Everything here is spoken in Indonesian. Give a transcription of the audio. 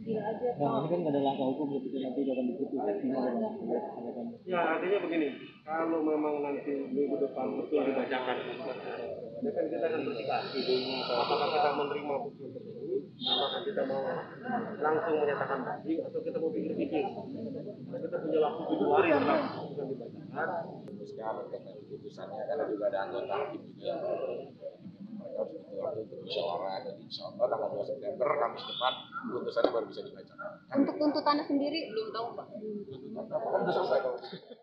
Nah, ini kan ada langkah hukum ketika nanti akan diputuskan. Ya, artinya begini, kalau memang nanti minggu depan betul dibacakan, ini kan kita akan bersikasi apakah kita menerima betul tersebut, apakah kita mau langsung menyatakan tadi atau kita mau pikir-pikir. Kita punya waktu 7 hari setelah keputusan dibacakan. Sekarang karena keputusannya karena juga ada anggota hakim juga yang mereka harus butuh waktu untuk musyawarah, dan insya Allah tanggal 2 September Kamis depan keputusannya baru bisa dibacakan. Untuk tuntutannya sendiri belum tahu, Pak. Tuntutannya belum selesai.